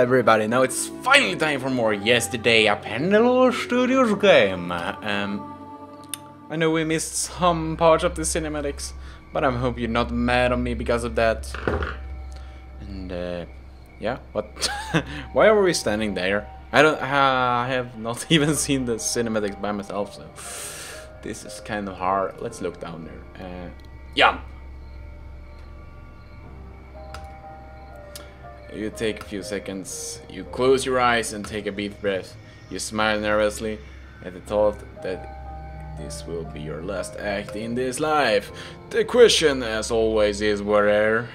everybody, now it's finally time for more Yesterday, a Pendulo Studios game. I know we missed some parts of the cinematics, but I hope you're not mad at me because of that. And yeah, what? Why are we standing there? I have not even seen the cinematics by myself, so this is kind of hard. Let's look down there. Yeah. You take a few seconds, you close your eyes and take a deep breath. You smile nervously at the thought that this will be your last act in this life. The question, as always, is whether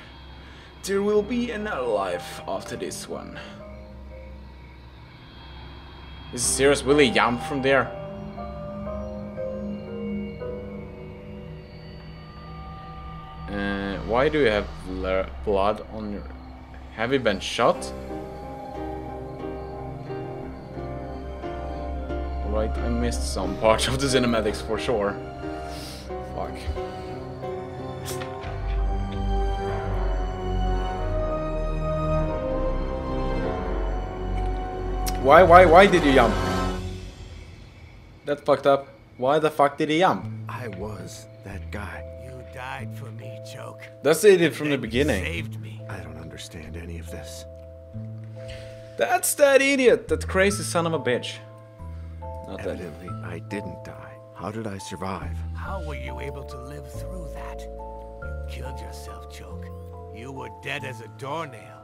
there will be another life after this one. Is it serious? Will he jump from there? Why do you have blood on your... Have you been shot? Right, I missed some part of the cinematics for sure. Fuck. Why did you jump? That's fucked up. Why the fuck did he jump? I was that guy. You died for me, Joke. That's it from the beginning. Saved me. I don't understand any of this. That's that idiot, that crazy son of a bitch. Not evidently, that. I didn't die. How did I survive? How were you able to live through that? You killed yourself, Joke. You were dead as a doornail.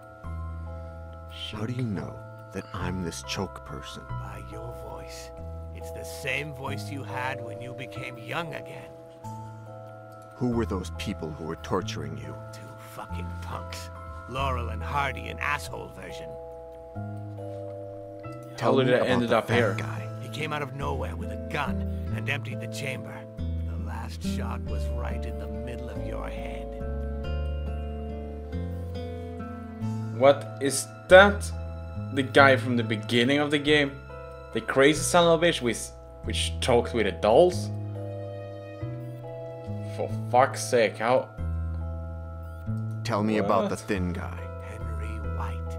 How do you know that I'm this Joke person? By your voice. It's the same voice you had when you became young again. Who were those people who were torturing you? Two fucking punks. Laurel and Hardy, an asshole version. Tell me that ended up here. Guy. He came out of nowhere with a gun and emptied the chamber. The last shot was right in the middle of your head. What is that? The guy from the beginning of the game? The crazy son of a bitch which talks with the dolls? For fuck's sake, how... Tell me about the thin guy. Henry White.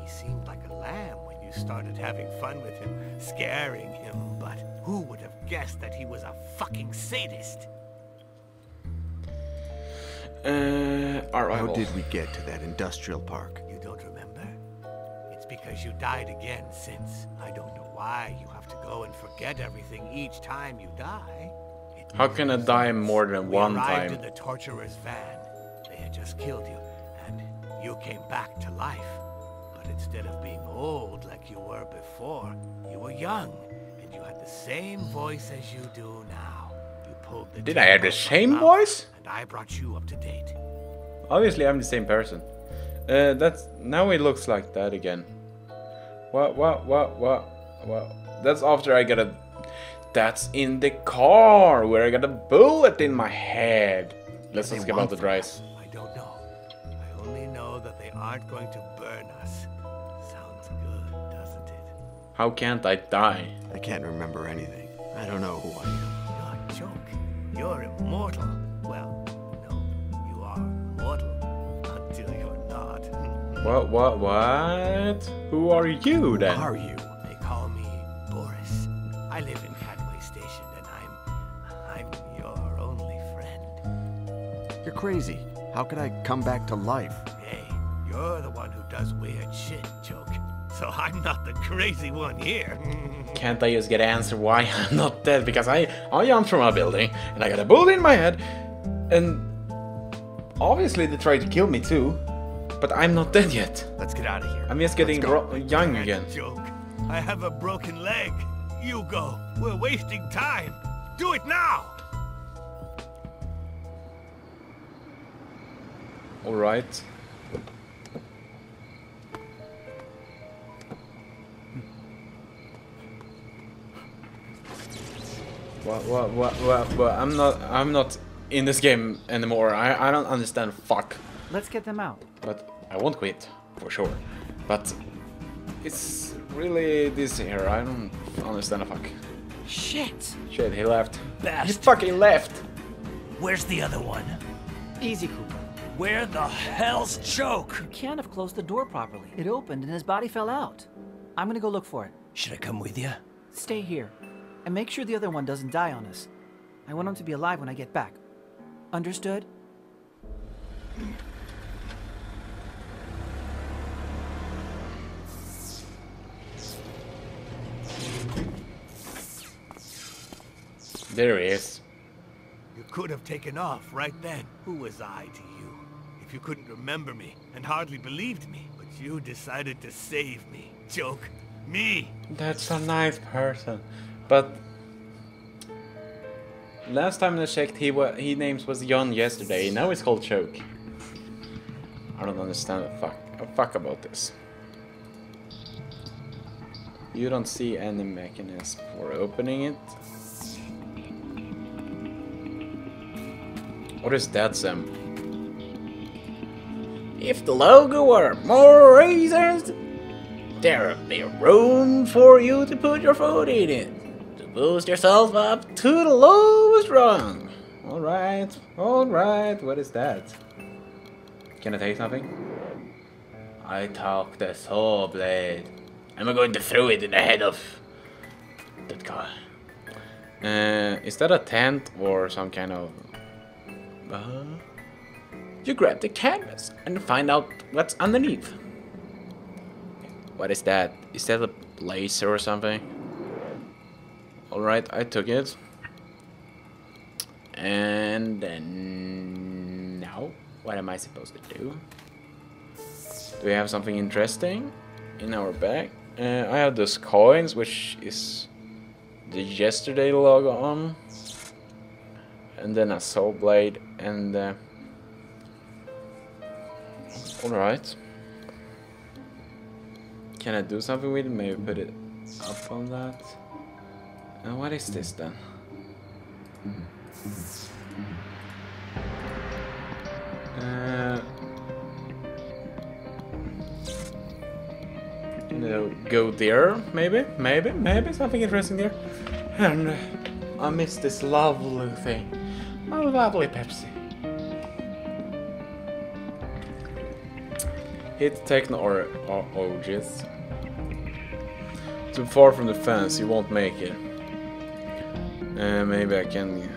He seemed like a lamb when you started having fun with him, scaring him, but who would have guessed that he was a fucking sadist? How did we get to that industrial park? You don't remember? It's because you died again since. I don't know why you have to go and forget everything each time you die. How can I die more than one time? We arrived in the torturer's van. Just killed you, and you came back to life. But instead of being old like you were before, you were young, and you had the same voice as you do now. You pulled the... Did I have the same voice? And I brought you up to date. Obviously, I'm the same person. That's... Now it looks like that again. What? That's after I got a... That's in the car, where I got a bullet in my head. Let's just skip out the drives. Aren't going to burn us. Sounds good, doesn't it? How can't I die? I can't remember anything. I don't know who I am. You're a Joke. You're immortal. Well, no, you are mortal until you're not. What? Who are you then? Who are you? They call me Boris. I live in Hadway Station and I'm your only friend. You're crazy. How could I come back to life? You're the one who does weird shit, Joke. So I'm not the crazy one here. Can't I just get an answer why I'm not dead? Because I jumped from a building, and I got a bullet in my head, and obviously they tried to kill me too, but I'm not dead yet. Let's get out of here. I'm just getting young again. Joke, I have a broken leg. You go. We're wasting time. Do it now. All right. What? I'm not in this game anymore. I don't understand. Fuck. Let's get them out. But I won't quit for sure. But it's really this here. I don't understand a fuck. Shit. He left. Bastard. He fucking left. Where's the other one? Easy, Cooper. Where the hell's Joke? You can't have closed the door properly. It opened and his body fell out. I'm gonna go look for it. Should I come with you? Stay here. And make sure the other one doesn't die on us. I want him to be alive when I get back. Understood? There he is. You could have taken off right then. Who was I to you? If you couldn't remember me and hardly believed me, but you decided to save me. Joke. Me. That's a nice person. But last time I checked, his name was John Yesterday. Now it's called Joke. I don't understand a fuck about this. You don't see any mechanism for opening it. What is that, Sam? If the logo were more razors, there would be room for you to put your foot in it, to boost yourself up to the lowest rung. Alright, alright, what is that? Can I take something? I took the saw blade. I'm going to throw it in the head of that guy. Is that a tent or some kind of... You grab the canvas and find out what's underneath. What is that? Is that a laser or something? Alright, I took it. And then... now, what am I supposed to do? Do we have something interesting in our bag? I have those coins, which is the Yesterday logo on. And then a saw blade and alright. Can I do something with it? Maybe put it up on that. And what is this then? No, go there, maybe something interesting there. And I miss this lovely thing. A lovely Pepsi. Hit techno or OGs. Too far from the fence, you won't make it. Maybe I can...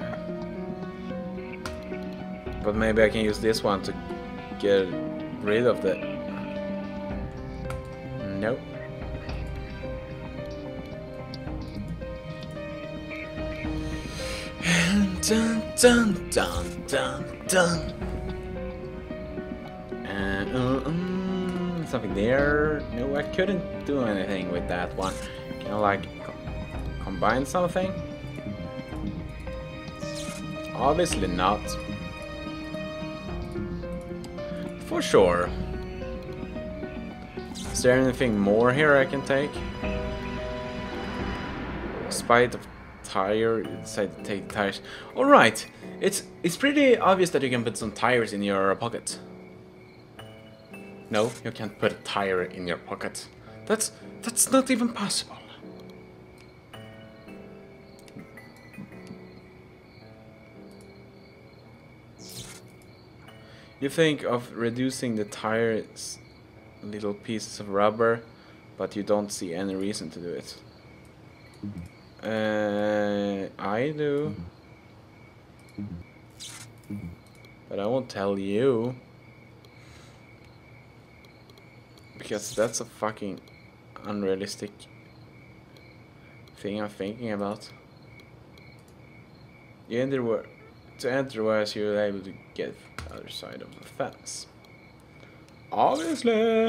but maybe I can use this one to get rid of the... nope. Dun dun dun dun dun. Something there. No, I couldn't do anything with that one. Can I like combine something? Obviously not. For sure. Is there anything more here I can take? Spite of tire, decide to take tires. Alright, it's pretty obvious that you can put some tires in your pocket. No, you can't put a tire in your pocket. That's not even possible. You think of reducing the tires little pieces of rubber, but you don't see any reason to do it. I do. But I won't tell you. Because that's a fucking unrealistic thing I'm thinking about. You enter where to enter whereas you're able to get the other side of the fence. Obviously.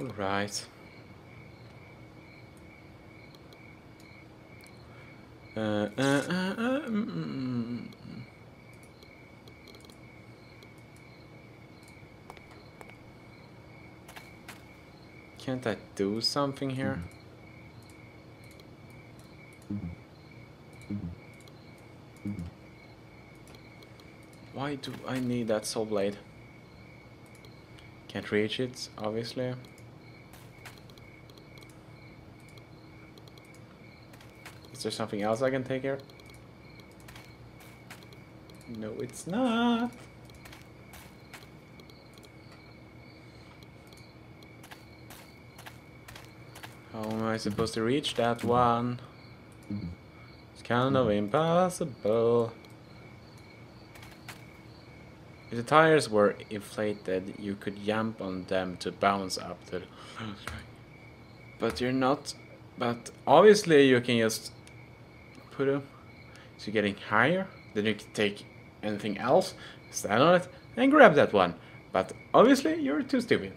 Alright. Can't I do something here? Why do I need that saw blade? Can't reach it, obviously. Is there something else I can take here? No, it's not. How am I supposed to reach that one? It's kind of impossible. If the tires were inflated, you could jump on them to bounce up to the... But you're not... But obviously you can just put them... So you're getting higher, then you can take anything else, stand on it, and grab that one. But obviously you're too stupid.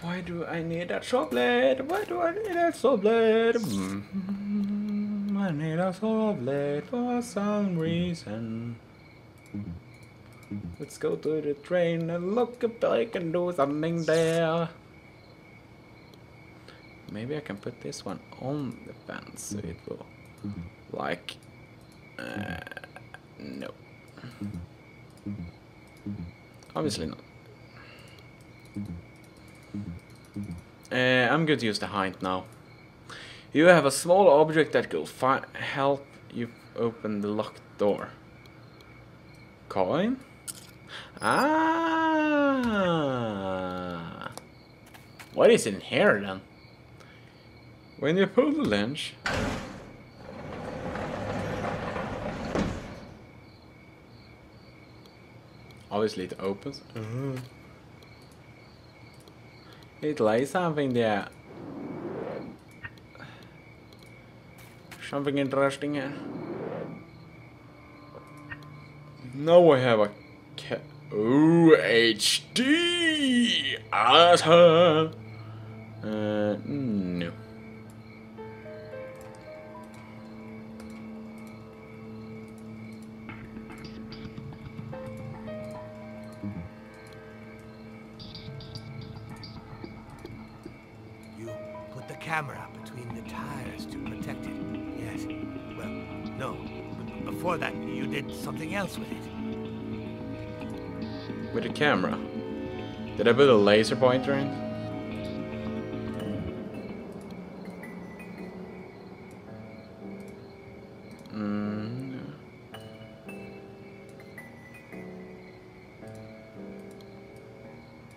Why do I need that chocolate? Why do I need that chocolate? I need a chocolate for some reason. Let's go to the train and look if I can do something there. Maybe I can put this one on the fence so it will, like, no. Obviously not. I'm going to use the hind now. You have a small object that will help you open the locked door. Coin? Ah! What is in here then? When you pull the latch. Obviously it opens. Mm-hmm. It lies something there. Something interesting here. Now I have a cat. Ooh, HD! Awesome! No. Camera between the tires to protect it. Yes. Well, no. But before that, you did something else with it. With the camera? Did I put a laser pointer in?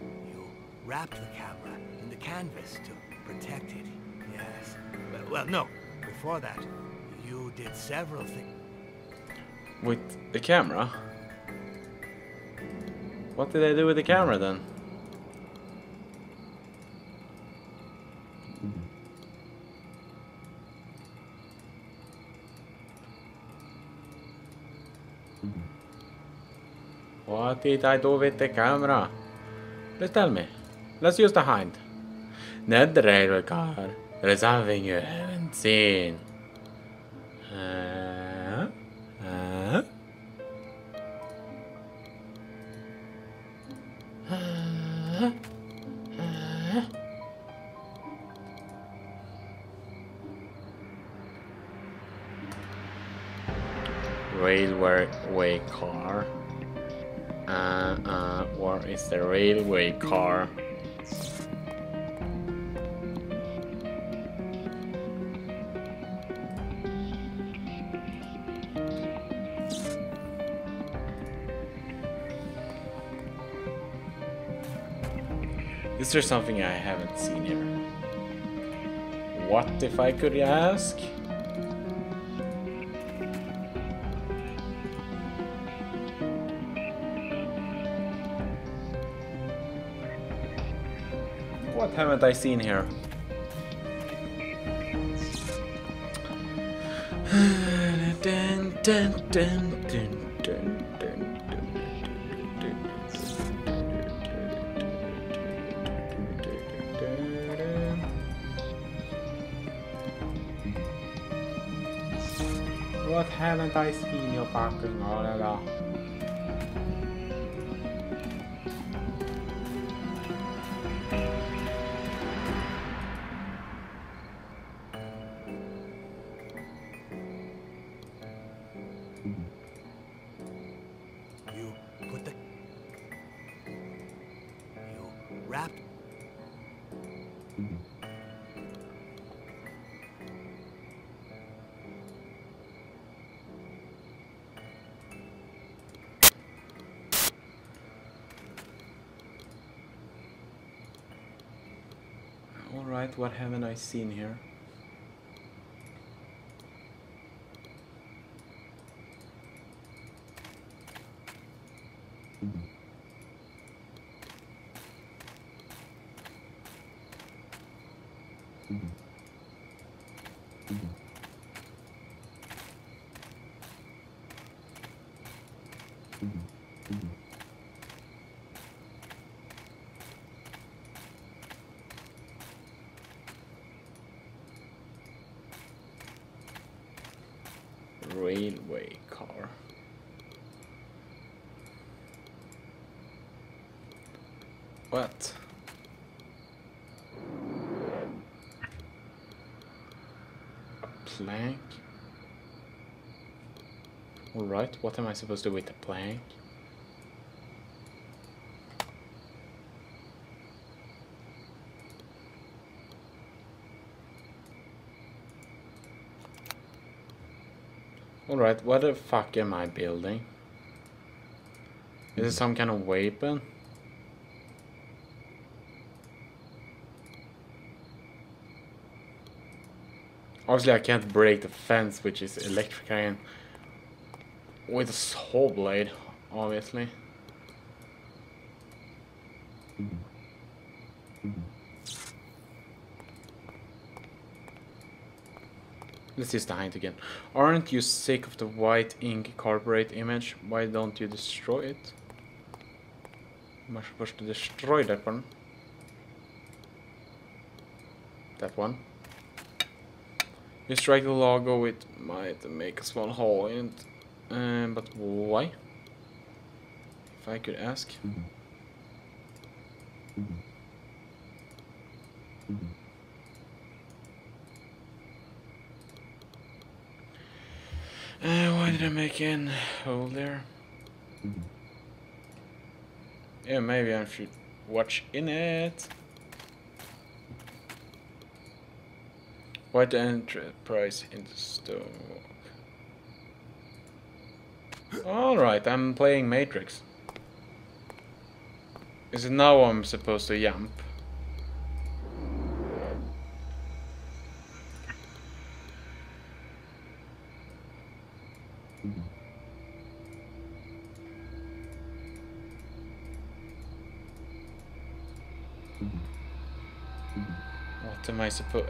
You wrapped the camera in the canvas to protect it. Yes. Well, no. Before that, you did several things. With the camera? What did I do with the camera then? What did I do with the camera? Please tell me. Let's use the hind. Not the railway car. There is something you haven't seen. Railway car. Where is the railway car? Is there something I haven't seen here? What if I could ask? What haven't I seen here? Dun, dun, dun, dun, dun. What haven't I seen, you fucking all along? wrapped. All right, what haven't I seen here? Railway car. What? A plank? Alright, what am I supposed to do with the plank? Alright, what the fuck am I building? Is it some kind of weapon? Obviously I can't break the fence, which is electric iron, with a saw blade, obviously. Let's use the hint again. Aren't you sick of the white ink corporate image? Why don't you destroy it? Am I supposed to destroy that one? That one? You strike the logo with might and make a small hole in it. But why? If I could ask. Why did I make an hole there? Yeah, maybe I should watch in it. White Enterprise in the Stonewalk. Alright, I'm playing Matrix. Is it now I'm supposed to jump?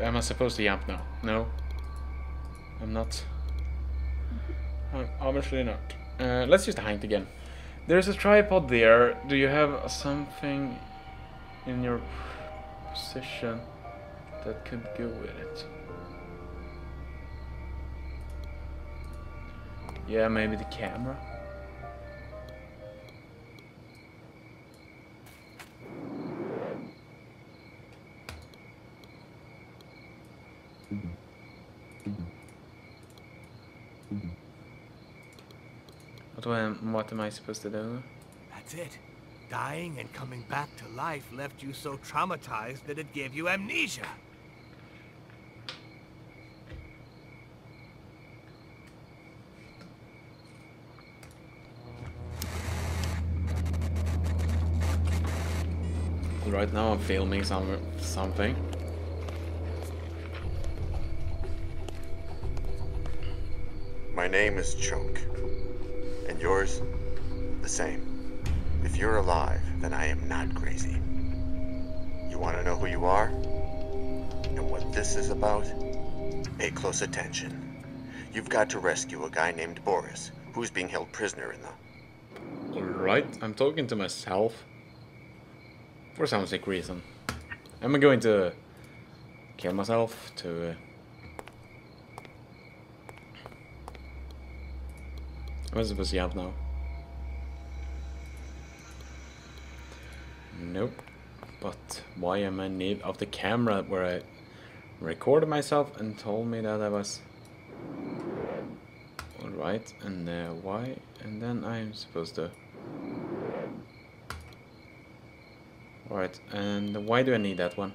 Am I supposed to jump now? No, I'm not. I'm obviously not. Let's use the hint again. There's a tripod there. Do you have something in your position that could go with it? Yeah, maybe the camera. What am I supposed to do? That's it. Dying and coming back to life left you so traumatized that it gave you amnesia. Right now I'm filming something. My name is Chunk. And yours, the same. If you're alive, then I am not crazy. You want to know who you are? And what this is about? Pay close attention. You've got to rescue a guy named Boris, who's being held prisoner in the... Alright, I'm talking to myself. For some sick reason. Am I going to kill myself to... I'm supposed to jump now. Nope. But why am I in need of the camera where I recorded myself and told me that I was alright? And why? And then I'm supposed to. Alright, and why do I need that one?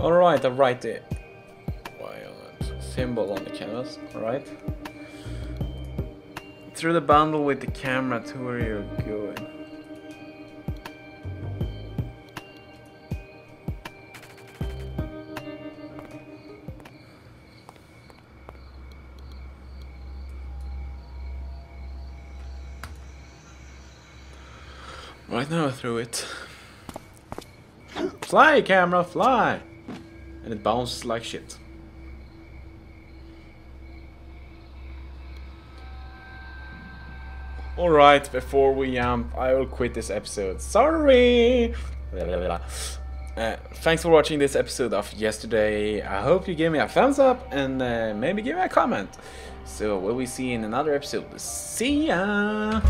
Alright, I write the violet symbol on the canvas, alright. Through the bundle with the camera to where you're going. Right now I threw it. Fly, camera, fly! And it bounces like shit. Alright, before we jump, I will quit this episode. Sorry! Thanks for watching this episode of Yesterday. I hope you gave me a thumbs up and maybe give me a comment. So, will we see you in another episode? See ya!